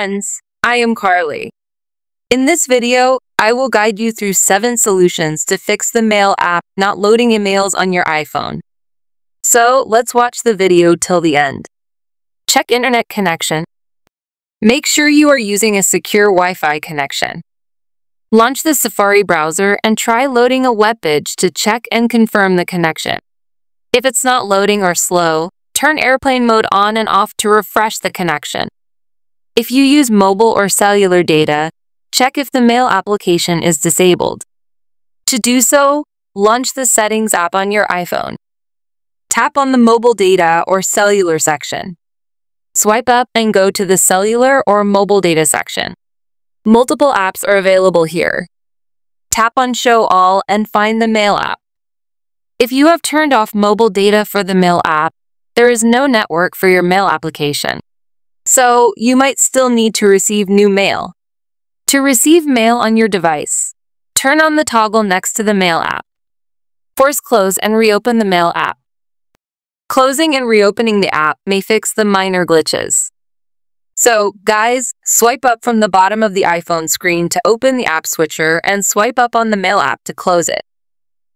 friends, I am Carly. In this video, I will guide you through 7 solutions to fix the Mail app not loading emails on your iPhone. So, let's watch the video till the end. Check internet connection. Make sure you are using a secure Wi-Fi connection. Launch the Safari browser and try loading a web page to check and confirm the connection. If it's not loading or slow, turn airplane mode on and off to refresh the connection. If you use mobile or cellular data, check if the Mail application is disabled. To do so, launch the Settings app on your iPhone. Tap on the Mobile Data or Cellular section. Swipe up and go to the Cellular or Mobile Data section. Multiple apps are available here. Tap on Show All and find the Mail app. If you have turned off mobile data for the Mail app, there is no network for your Mail application. So, you might still need to receive new mail. To receive mail on your device, turn on the toggle next to the Mail app. Force close and reopen the Mail app. Closing and reopening the app may fix the minor glitches. So, guys, swipe up from the bottom of the iPhone screen to open the app switcher and swipe up on the Mail app to close it.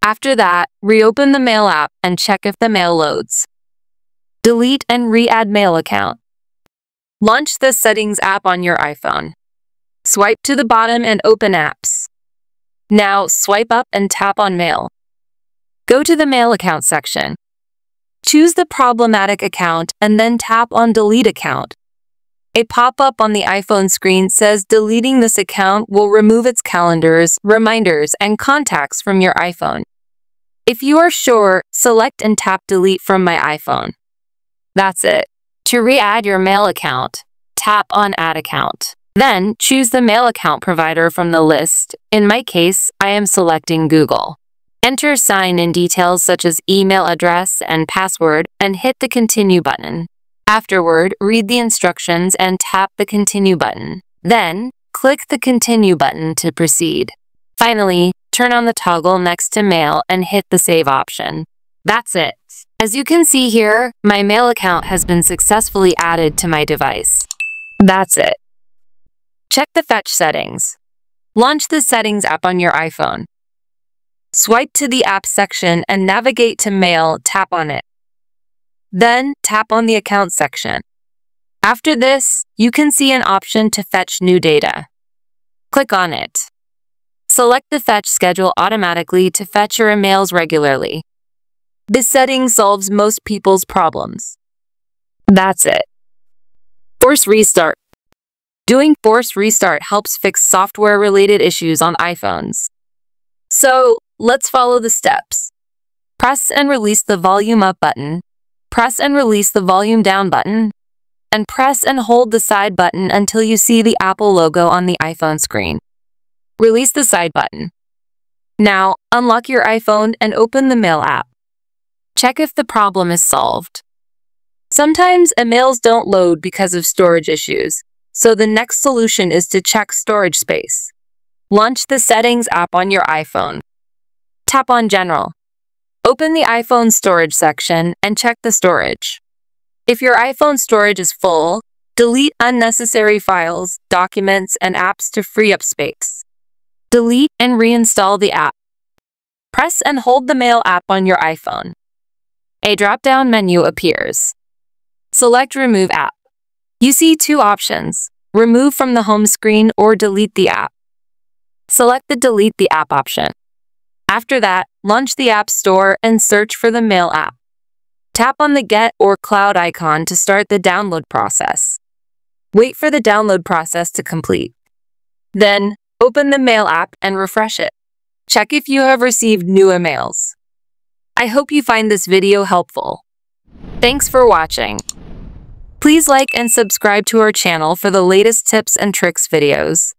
After that, reopen the Mail app and check if the mail loads. Delete and re-add Mail account. Launch the Settings app on your iPhone. Swipe to the bottom and open Apps. Now, swipe up and tap on Mail. Go to the Mail account section. Choose the problematic account and then tap on Delete account. A pop-up on the iPhone screen says deleting this account will remove its calendars, reminders, and contacts from your iPhone. If you are sure, select and tap Delete from my iPhone. That's it. To re-add your Mail account, tap on Add account. Then, choose the Mail account provider from the list. In my case, I am selecting Google. Enter sign-in details such as email address and password and hit the Continue button. Afterward, read the instructions and tap the Continue button. Then, click the Continue button to proceed. Finally, turn on the toggle next to Mail and hit the Save option. That's it. As you can see here, my Mail account has been successfully added to my device. That's it. Check the Fetch settings. Launch the Settings app on your iPhone. Swipe to the Apps section and navigate to Mail, tap on it. Then, tap on the Account section. After this, you can see an option to fetch new data. Click on it. Select the Fetch schedule automatically to fetch your emails regularly. This setting solves most people's problems. That's it. Force restart. Doing force restart helps fix software-related issues on iPhones. So, let's follow the steps. Press and release the volume up button, press and release the volume down button, and press and hold the side button until you see the Apple logo on the iPhone screen. Release the side button. Now, unlock your iPhone and open the Mail app. Check if the problem is solved. Sometimes emails don't load because of storage issues. So the next solution is to check storage space. Launch the Settings app on your iPhone. Tap on General. Open the iPhone storage section and check the storage. If your iPhone storage is full, delete unnecessary files, documents, and apps to free up space. Delete and reinstall the app. Press and hold the Mail app on your iPhone. A drop-down menu appears. Select Remove app. You see 2 options, remove from the home screen or delete the app. Select the delete the app option. After that, launch the App Store and search for the Mail app. Tap on the Get or Cloud icon to start the download process. Wait for the download process to complete. Then, open the Mail app and refresh it. Check if you have received new emails. I hope you find this video helpful. Thanks for watching. Please like and subscribe to our channel for the latest tips and tricks videos.